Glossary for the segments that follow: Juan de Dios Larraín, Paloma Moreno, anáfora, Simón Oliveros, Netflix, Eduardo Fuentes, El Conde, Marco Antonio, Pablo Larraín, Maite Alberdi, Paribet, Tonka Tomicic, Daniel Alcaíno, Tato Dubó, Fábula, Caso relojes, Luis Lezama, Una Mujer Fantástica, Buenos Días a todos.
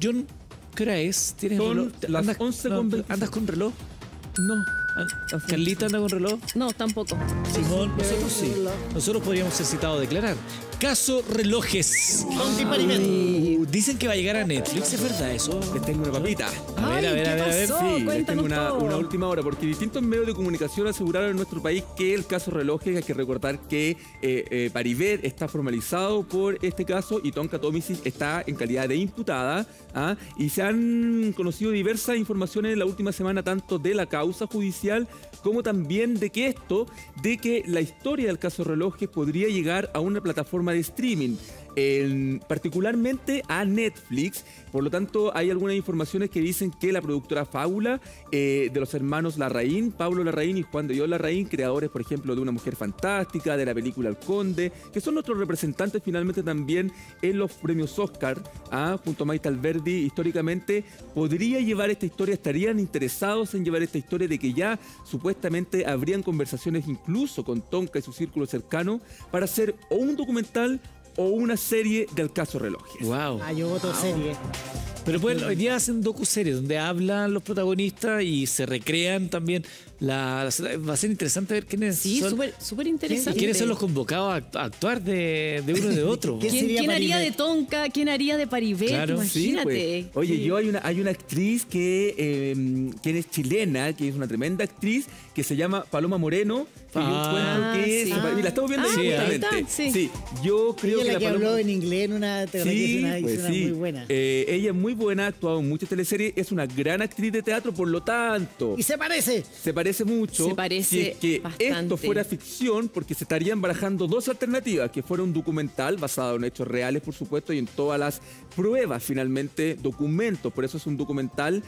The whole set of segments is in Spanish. John, ¿qué hora es? ¿Tienes reloj? ¿Andas, las 11 con 20? ¿Andas con reloj? No. ¿Carlita anda con reloj? No, tampoco. Simón, nosotros sí. Nosotros podríamos ser citados a declarar. Caso relojes. Dicen que va a llegar a Netflix, ¿es verdad eso? Les tengo una papita. A ver, a ver. Sí, les tengo una última hora, porque distintos medios de comunicación aseguraron en nuestro país que el caso relojes, hay que recordar que Paribet está formalizado por este caso y Tonka Tomicic está en calidad de imputada. ¿Ah? Y se han conocido diversas informaciones en la última semana, tanto de la causa judicial como también de que la historia del caso relojes podría llegar a una plataforma de streaming, particularmente a Netflix. Por lo tanto, hay algunas informaciones que dicen que la productora Fábula, de los hermanos Larraín, Pablo Larraín y Juan de Dios Larraín, creadores, por ejemplo, de Una Mujer Fantástica, de la película El Conde, que son nuestros representantes finalmente también en los premios Oscar, junto a Maite Alberdi, históricamente, podría llevar esta historia, estarían interesados en llevar esta historia de que ya supuestamente habrían conversaciones incluso con Tonka y su círculo cercano para hacer o un documental o una serie del caso relojes. Wow. Ah, yo voto serie. Pero bueno, hoy día hacen docuseries donde hablan los protagonistas y se recrean también. Va a ser interesante ver quiénes son. Sí, súper interesante. ¿Y quiénes son los convocados a actuar de uno y de otro? ¿Quién haría de Tonka? ¿Quién haría de Paribet? Claro, imagínate. Sí, pues. Oye, hay una actriz que es chilena, que es una tremenda actriz, que se llama Paloma Moreno. La estamos viendo justamente. Sí, yo creo que la Paloma habló en inglés en una teleserie muy buena. Ella es muy buena, ha actuado en muchas teleseries, es una gran actriz de teatro, por lo tanto. Y se parece. Se parece mucho, si es que esto fuera ficción, porque se estarían barajando dos alternativas, que fuera un documental basado en hechos reales, por supuesto, y en todas las pruebas, finalmente, documentos, por eso es un documental,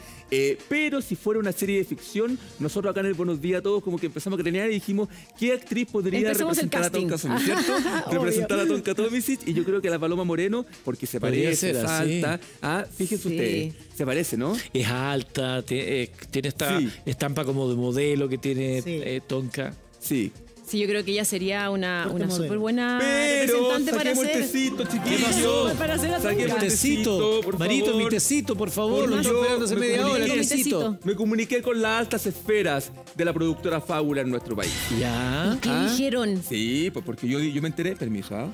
pero si fuera una serie de ficción, nosotros acá en el Buenos Días a Todos como que empezamos a crear y dijimos, ¿qué actriz podría representar a Tonka Tomicic, ¿cierto? Representar a Tonka Tomicic, y yo creo que a la Paloma Moreno, porque se parece, es alta, fíjense ustedes, se parece, ¿no? Es alta, tiene esta estampa como de modelo que tiene Tonka. Sí. Sí, yo creo que ella sería una súper buena representante para hacer. Saquemos el tecito, por favor. Marito, mi tecito, por favor. Lo estoy esperando hace media hora. Me comuniqué con las altas esferas de la productora Fábula en nuestro país. ¿Ya? ¿Qué dijeron? Sí, pues porque yo me enteré. Permiso,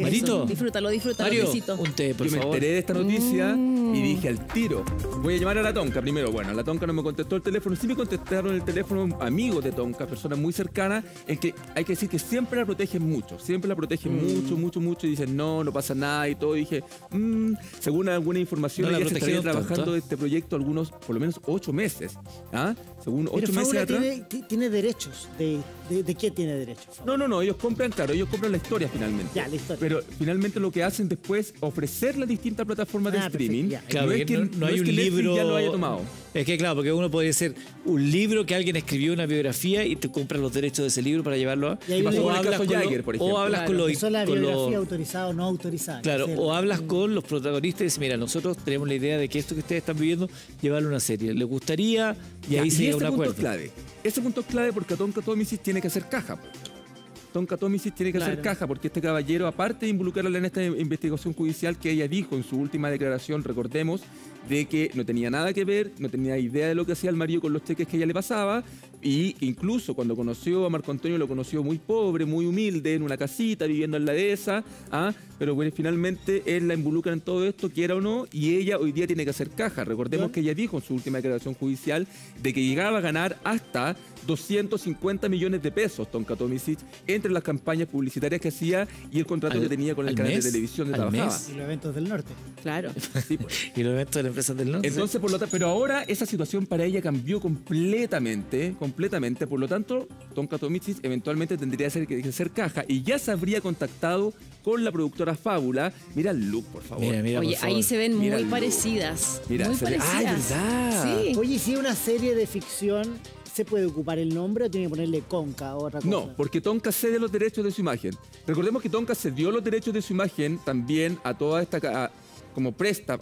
Marito, disfrútalo, Mario, un té, por favor. Yo me enteré de esta noticia y dije al tiro, voy a llamar a la Tonka primero. Bueno, la Tonka no me contestó el teléfono, sí me contestaron el teléfono amigos de Tonka, personas muy cercanas, en que hay que decir que siempre la protegen mucho, y dicen no pasa nada y todo. Y dije, según alguna información, ella se estaría trabajando de este proyecto algunos, por lo menos 8 meses, según 8 meses atrás. ¿Tiene derechos? ¿De qué tiene derechos? No, ellos compran, ellos compran la historia finalmente. Ya, la historia. Pero finalmente lo que hacen después es ofrecer las distintas plataformas de streaming. Claro, no hay un libro. Ya lo haya tomado. Es que claro, porque uno podría ser un libro que alguien escribió, una biografía, y te compras los derechos de ese libro para llevarlo a... O hablas con los... Eso es la biografía autorizada o no autorizada. Claro, o hablas con los protagonistas y dices, mira, nosotros tenemos la idea de que esto que ustedes están viviendo, llevarlo a una serie. ¿Les gustaría? Y ahí se llega un acuerdo. Ese punto es clave porque Tonka Tomicic tiene que hacer caja. Tonka Tomicic tiene que hacer caja porque este caballero, aparte de involucrarla en esta investigación judicial que ella dijo en su última declaración, recordemos, de que no tenía nada que ver, no tenía idea de lo que hacía el marido con los cheques que ella le pasaba, y que incluso cuando conoció a Marco Antonio lo conoció muy pobre, muy humilde, en una casita, viviendo en la dehesa, pero bueno, finalmente él la involucra en todo esto, quiera o no, y ella hoy día tiene que hacer caja. Recordemos que ella dijo en su última declaración judicial de que llegaba a ganar hasta 250 millones de pesos Tonka Tomicic entre las campañas publicitarias que hacía y el contrato que tenía con el canal de televisión de trabajaba. Y los eventos del norte. Claro. Sí, pues. Y los eventos de la empresa del norte. Entonces, por lo tanto, pero ahora esa situación para ella cambió completamente. Por lo tanto, Tonka Tomicic eventualmente tendría que hacer caja y ya se habría contactado con la productora Fábula. Mira el look, por favor. Oye, ahí se ven muy parecidas. Muy parecidas. ¿Verdad? Sí. Oye, si una serie de ficción... ¿Se puede ocupar el nombre o tiene que ponerle Tonka o otra cosa? No, porque Tonka cede los derechos de su imagen. Recordemos que Tonka cedió los derechos de su imagen también a toda esta...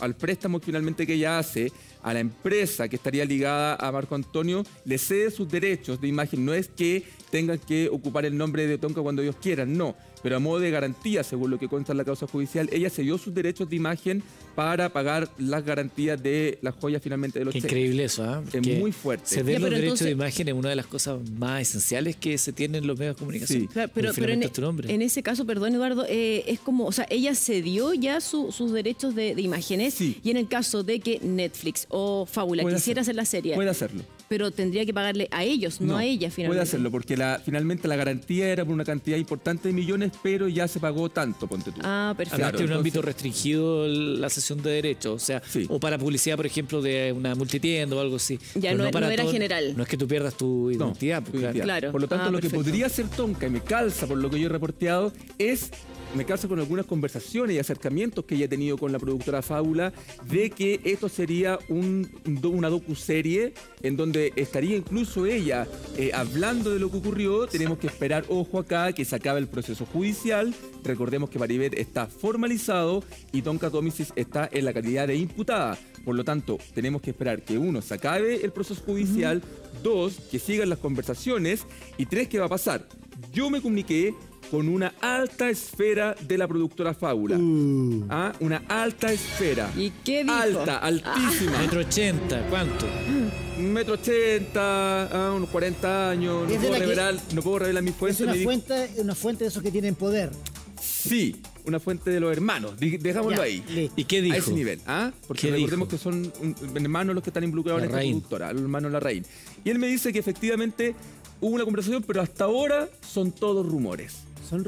al préstamo finalmente que ella hace, a la empresa que estaría ligada a Marco Antonio, le cede sus derechos de imagen. No es que tengan que ocupar el nombre de Tonka cuando ellos quieran, no. pero a modo de garantía, según lo que consta en la causa judicial, ella cedió sus derechos de imagen para pagar las garantías de las joyas finalmente de los cheques. Increíble eso, ¿ah? ¿Eh? Es muy fuerte. Ceder los derechos de imagen es una de las cosas más esenciales que se tienen en los medios de comunicación. Sí. Claro, pero en ese caso, perdón Eduardo, es como, o sea, ella cedió ya sus derechos de imágenes, sí, y en el caso de que Netflix o Fábula quisiera hacer la serie, puede hacerlo. Pero tendría que pagarle a ellos, no a ella finalmente. Puede hacerlo, porque finalmente la garantía era por una cantidad importante de millones, pero ya se pagó tanto, ponte tú. Ah, perfecto. Claro, en un ámbito restringido la cesión de derechos, o sea, sí, o para publicidad, por ejemplo, de una multitienda o algo así. Ya pero no era todo, general. No es que tú pierdas tu identidad. No, pues, claro. Por lo tanto, lo perfecto que podría hacer Tonka, y me calza por lo que yo he reporteado, es... me caso con algunas conversaciones y acercamientos que ella ha tenido con la productora Fábula de que esto sería una docuserie en donde estaría incluso ella hablando de lo que ocurrió. Tenemos que esperar, ojo acá, que se acabe el proceso judicial. Recordemos que Paribet está formalizado y Tonka Tomicic está en la calidad de imputada. Por lo tanto, tenemos que esperar que, uno, se acabe el proceso judicial, dos, que sigan las conversaciones y tres, ¿qué va a pasar? Yo me comuniqué con una alta esfera de la productora Fábula. ¿Ah? Una alta esfera. ¿Y qué dijo? Alta, altísima. ¿1,80 m? ¿Cuánto? 1,80 m, unos 40 años. No puedo revelar mis fuentes. Es una fuente de esos que tienen poder. Sí, una fuente de los hermanos. Dejámoslo ahí. ¿Y qué dijo? A ese nivel. ¿Ah? Porque recordemos que son hermanos los que están involucrados en esta productora, los hermanos Larraín. Y él me dice que efectivamente hubo una conversación, pero hasta ahora son todos rumores. Son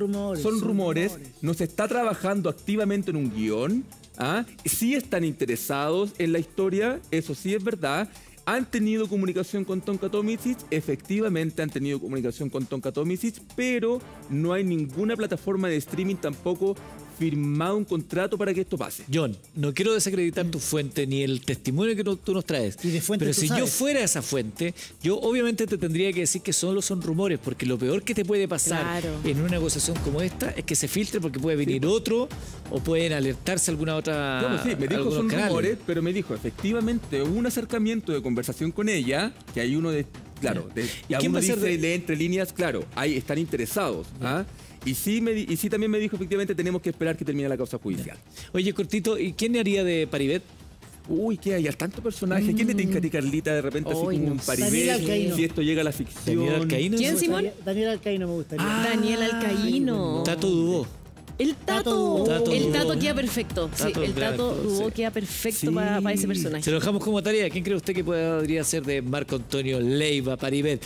rumores. No se está trabajando activamente en un guión. ¿Ah? Sí están interesados en la historia, eso sí es verdad. Han tenido comunicación con Tonka Tomicic, efectivamente han tenido comunicación con Tonka Tomicic, pero no hay ninguna plataforma de streaming tampoco firmado un contrato para que esto pase. John, no quiero desacreditar tu fuente ni el testimonio que tú nos traes, pero si yo fuera esa fuente, yo obviamente te tendría que decir que solo son rumores, porque lo peor que te puede pasar en una negociación como esta es que se filtre, porque puede venir otro o pueden alertarse alguna otra... Bueno, sí, me dijo son rumores, pero me dijo efectivamente un acercamiento de conversación con ella, que hay uno de... Claro, y alguno dice, lee entre líneas, claro, ahí están interesados, ¿ah? Y sí también me dijo, efectivamente, tenemos que esperar que termine la causa judicial. Oye, cortito, ¿y quién haría de Paribet? Uy, ¿qué hay? Hay tanto personaje. ¿Quién le tinca a ti, Carlita, de repente así como un Paribet? Si esto llega a la ficción. ¿Daniel Alcaíno? ¿Quién, Simón? Daniel Alcaíno me gustaría. Ah, Daniel Alcaíno. Tato Dubó. El Tato. El Tato queda perfecto. Sí, el Tato Dubó queda perfecto para ese personaje. Se lo dejamos como tarea. ¿Quién cree usted que podría ser de Marco Antonio Leiva Paribet?